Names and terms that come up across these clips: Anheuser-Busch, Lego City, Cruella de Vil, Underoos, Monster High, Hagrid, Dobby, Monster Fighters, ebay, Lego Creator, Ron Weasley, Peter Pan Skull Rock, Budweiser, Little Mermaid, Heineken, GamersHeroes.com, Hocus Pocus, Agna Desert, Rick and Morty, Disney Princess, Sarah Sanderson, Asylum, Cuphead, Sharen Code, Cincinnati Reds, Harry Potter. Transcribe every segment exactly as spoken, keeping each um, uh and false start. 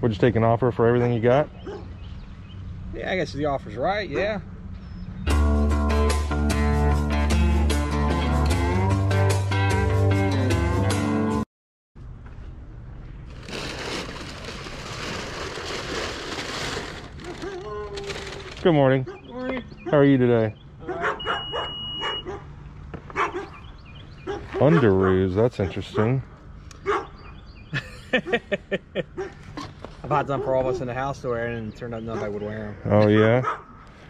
Would you take an offer for everything you got? Yeah, I guess the offer's right, yeah. Good morning. Good morning. How are you today? All right. Underoos, that's interesting. I've had them for all of us in the house to wear, and it turned out nobody would wear them. Oh, yeah?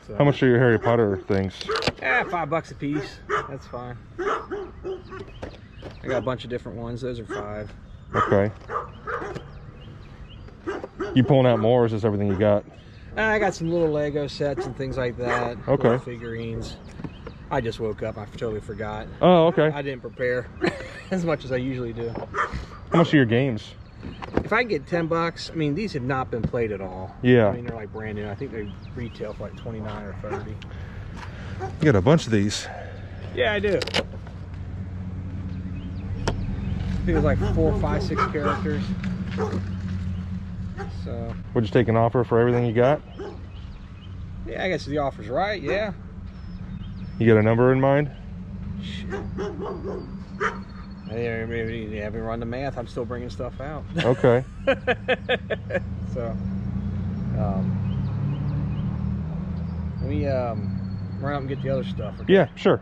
So, how much are your Harry Potter things? Yeah, five bucks a piece. That's fine. I got a bunch of different ones. Those are five. Okay. You pulling out more, or is this everything you got? I got some little Lego sets and things like that. Okay. Little figurines. I just woke up. I totally forgot. Oh, okay. I didn't prepare as much as I usually do. How much are your games? If I get ten bucks, I mean, these have not been played at all. Yeah. I mean, they're like brand new. I think they retail for like twenty-nine or thirty. You got a bunch of these. Yeah, I do. I think it was like four, five, six characters. So. Would you take an offer for everything you got? Yeah, I guess the offer's right, yeah. You got a number in mind? I haven't run the math. I'm still bringing stuff out. Okay. So, um, let me um, run out and get the other stuff. Okay? Yeah, sure.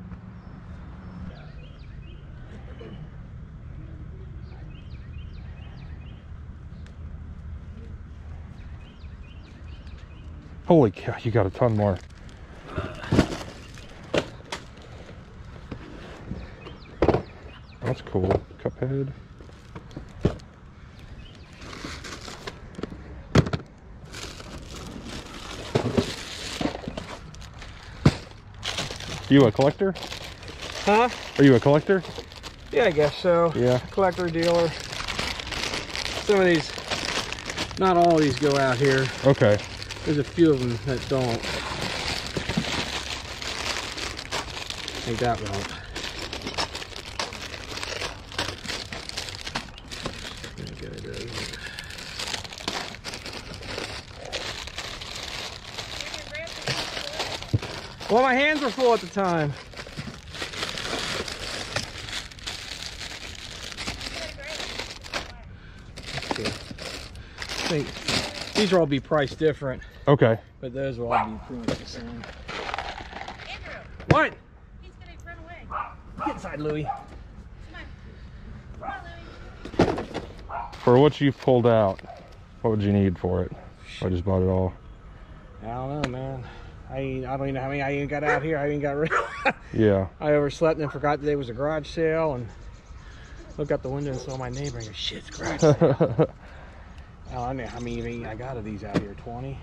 Holy cow, you got a ton more. That's cool. Cuphead. You a collector? Huh? Are you a collector? Yeah, I guess so. Yeah. Collector, dealer. Some of these, not all of these go out here. Okay. There's a few of them that don't. I think that won't. There it is. Well, my hands were full at the time. Okay. I think these will all be priced different. Okay. But those will all be pretty much the same. Andrew! What? He's gonna run away. Get inside, Louie. Come on. Come on, Louie. For what you've pulled out, what would you need for it? I just bought it all. I don't know, man. I ain't, I don't even know how many I even got out here. I even got rid of. Yeah. I overslept and forgot today was a garage sale and looked out the window and saw my neighbor and go, shit, it's garage sale. I don't know how many I got of these out here. twenty?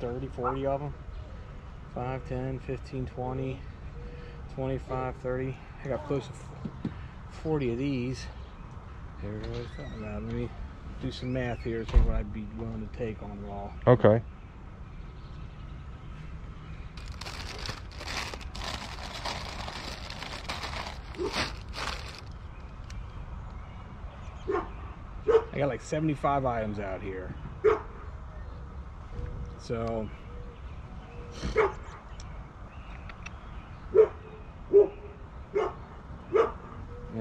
thirty, forty of them. five, ten, fifteen, twenty, twenty-five, thirty. I got close to forty of these. Everybody's talking about. Let me do some math here. See what I'd be willing to take on it all. Okay. I got like seventy-five items out here. So, if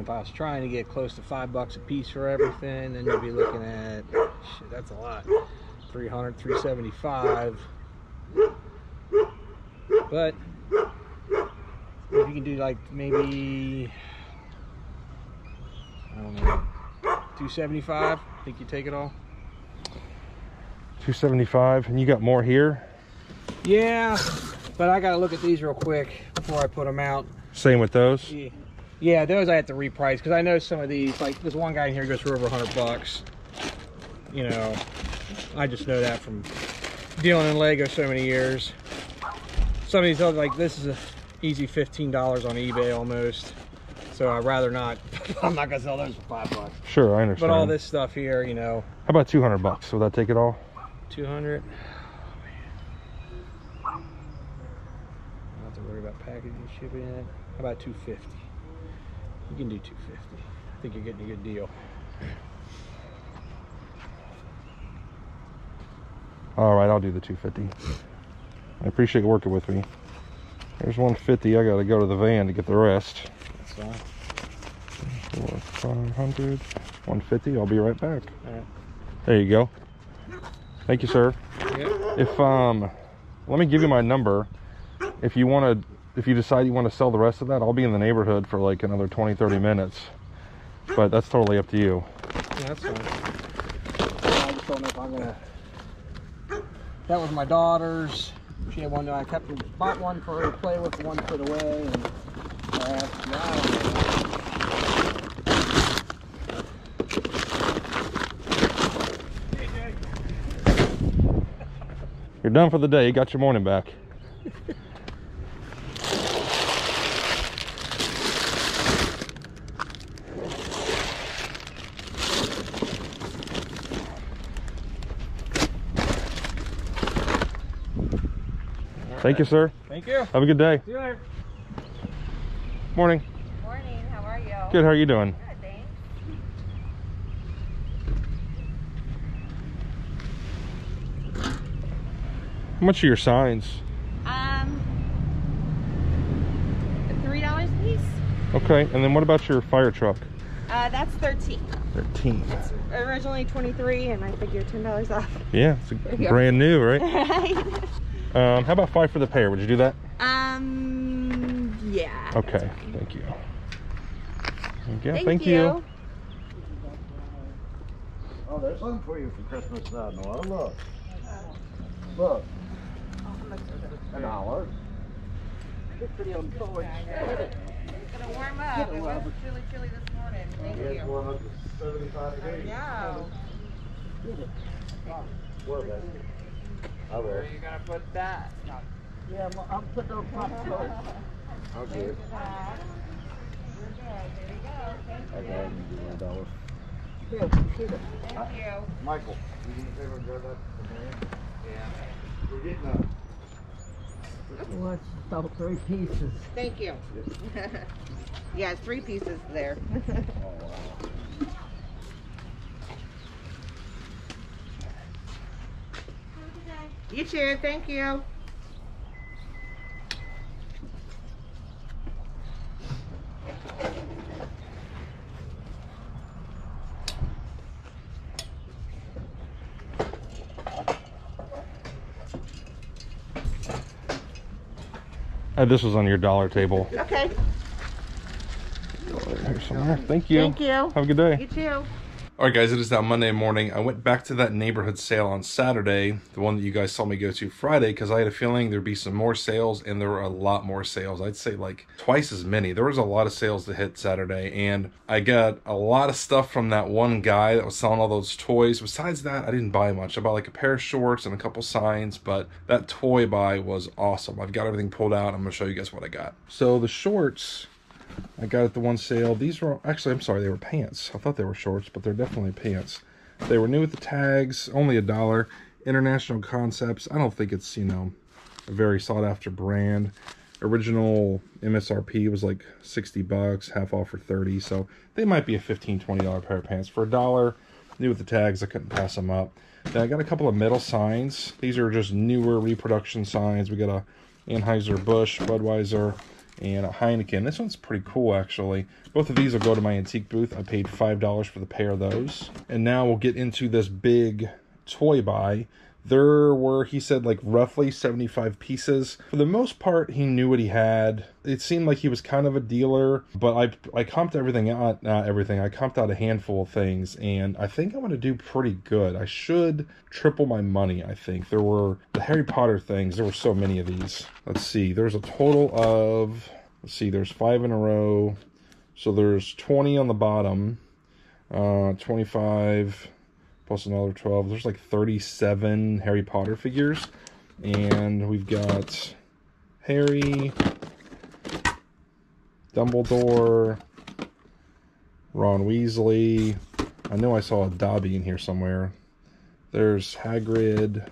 I was trying to get close to five bucks a piece for everything, then you'd be looking at, shit, that's a lot, three hundred, three seventy-five. But, if you can do like maybe, I don't know, two seventy-five, think you take it all? two seventy-five, and you got more here? Yeah, but I gotta look at these real quick before I put them out. Same with those? Yeah, yeah, those I have to reprice, because I know some of these, like this one guy in here goes for over a hundred bucks. You know, I just know that from dealing in Lego so many years. Some of these other, like this is an easy fifteen dollars on eBay almost. So I'd rather not, I'm not gonna sell those for five bucks. Sure, I understand. But all this stuff here, you know. How about two hundred bucks? Would that take it all? two hundred. Oh, man. I don't have to worry about packaging and shipping it. How about two fifty? You can do two fifty. I think you're getting a good deal. All right, I'll do the two fifty. I appreciate working with me. There's one fifty. I got to go to the van to get the rest. That's fine. four, five hundred, one fifty. I'll be right back. All right. There you go. Thank you, sir. Yeah. If um, let me give you my number. If you want to, if you decide you want to sell the rest of that, I'll be in the neighborhood for like another twenty, thirty minutes. But that's totally up to you. Yeah, that's fine. I just don't know if I'm gonna. That was my daughter's. She had one. I kept bought one for her to play with, one put away, and I asked, no, I don't know. You're done for the day. You got your morning back. Thank you, sir. Thank you. Have a good day. See you later. Morning. Morning. How are you? Good. How are you doing? Good. How much are your signs? Um, three dollars a piece. Okay, and then what about your fire truck? Uh, that's thirteen. Thirteen. It's originally twenty-three, and I figured ten dollars off. Yeah, it's brand new, right? Right. um, how about five for the pair? Would you do that? Um, yeah. Okay, thank you. Yeah, thank, thank you. you. Oh, there's something for you for Christmas. I don't know. Look. Look. A dollar. It's pretty on board. It's going to warm up. It was chilly, chilly this morning. Thank you. It's going up to seventy-five degrees. Yeah. Well, that's it. I will. Where are you going to put that? Yeah, I'm putting on popcorn. Okay. There you go. Thank you. I got you one dollar. Here, Peter. Thank you. Michael, you going to favor and grab that for me? Yeah. We're getting up. Well, it's about three pieces. Thank you. Yeah, it's three pieces there. Oh, wow. You too, thank you. This was on your dollar table. Okay. Here's some there. Thank you. Thank you. Have a good day. You too. All right, guys, it is now Monday morning. I went back to that neighborhood sale on Saturday, the one that you guys saw me go to Friday, because I had a feeling there'd be some more sales, and there were a lot more sales. I'd say like twice as many. There was a lot of sales to hit Saturday, and I got a lot of stuff from that one guy that was selling all those toys. Besides that, I didn't buy much. I bought like a pair of shorts and a couple signs, but that toy buy was awesome. I've got everything pulled out. I'm going to show you guys what I got. So the shorts I got at the one sale. These were actually, I'm sorry, they were pants. I thought they were shorts, but they're definitely pants. They were new with the tags, only a dollar. International Concepts. I don't think it's, you know, a very sought after brand. Original M S R P was like sixty bucks, half off for thirty. So they might be a fifteen, twenty dollar pair of pants for a dollar. New with the tags, I couldn't pass them up. Then I got a couple of metal signs. These are just newer reproduction signs. We got a Anheuser-Busch, Budweiser, and a Heineken. This one's pretty cool, actually. Both of these will go to my antique booth. I paid five dollars for the pair of those. And now we'll get into this big toy buy. There were, he said, like roughly seventy-five pieces. For the most part, he knew what he had. It seemed like he was kind of a dealer, but I I comped everything out, not everything, I comped out a handful of things, and I think I'm gonna do pretty good. I should triple my money, I think. There were the Harry Potter things, there were so many of these. Let's see, there's a total of, let's see, there's five in a row. So there's twenty on the bottom, uh, twenty-five, plus another twelve. There's like thirty-seven Harry Potter figures, and we've got Harry, Dumbledore, Ron Weasley. I know I saw a Dobby in here somewhere. There's Hagrid,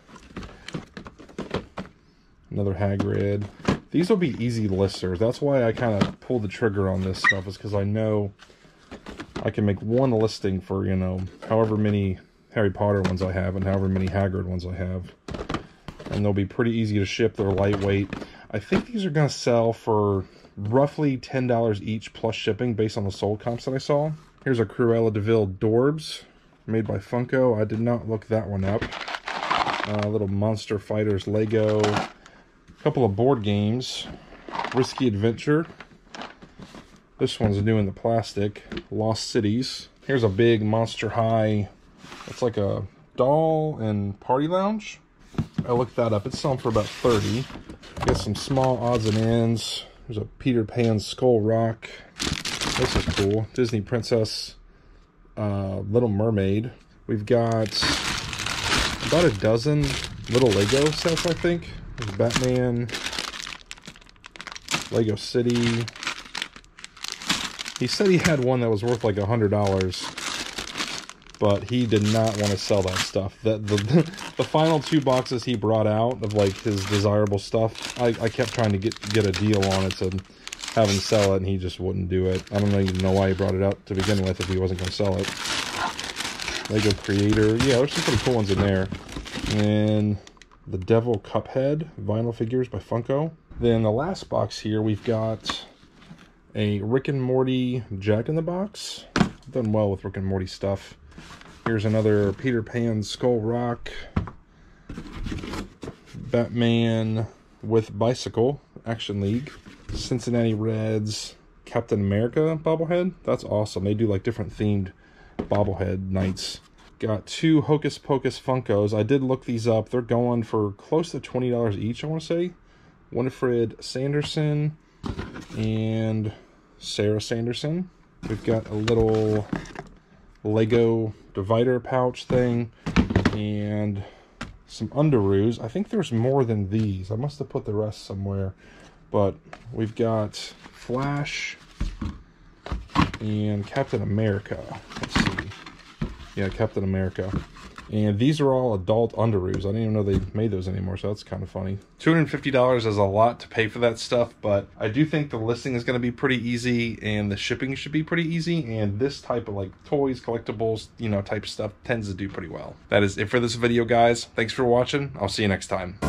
another Hagrid. These will be easy listers. That's why I kind of pulled the trigger on this stuff, is because I know I can make one listing for, you know, however many Harry Potter ones I have and however many Hagrid ones I have. And they'll be pretty easy to ship. They're lightweight. I think these are going to sell for roughly ten dollars each plus shipping based on the sold comps that I saw. Here's a Cruella de Vil Dorbs made by Funko. I did not look that one up. Uh, little Monster Fighters Lego. A couple of board games. Risky Adventure. This one's new in the plastic. Lost Cities. Here's a big Monster High. It's like a doll and party lounge. I looked that up. It's selling for about thirty dollars. Got some small odds and ends. There's a Peter Pan Skull Rock. This is cool. Disney Princess, uh, Little Mermaid. We've got about a dozen little Lego sets, I think. There's Batman, Lego City. He said he had one that was worth like a hundred dollars. But he did not want to sell that stuff. The, the, the final two boxes he brought out of like his desirable stuff, I, I kept trying to get, get a deal on it to have him sell it, and he just wouldn't do it. I don't even know why he brought it out to begin with if he wasn't going to sell it. Lego Creator. Yeah, there's some pretty cool ones in there. And the Devil Cuphead vinyl figures by Funko. Then the last box here, we've got a Rick and Morty Jack-in-the-Box. I've done well with Rick and Morty stuff. Here's another Peter Pan Skull Rock, Batman with Bicycle, Action League, Cincinnati Reds, Captain America bobblehead. That's awesome. They do like different themed bobblehead nights. Got two Hocus Pocus Funkos. I did look these up. They're going for close to twenty dollars each, I want to say. Winifred Sanderson and Sarah Sanderson. We've got a little Lego divider pouch thing and some Underoos. I think there's more than these. I must have put the rest somewhere, but we've got Flash and Captain America. Let's see. Yeah, Captain America. And these are all adult Underoos. I didn't even know they made those anymore, so that's kind of funny. two hundred fifty dollars is a lot to pay for that stuff, but I do think the listing is going to be pretty easy, and the shipping should be pretty easy, and this type of, like, toys, collectibles, you know, type stuff tends to do pretty well. That is it for this video, guys. Thanks for watching. I'll see you next time.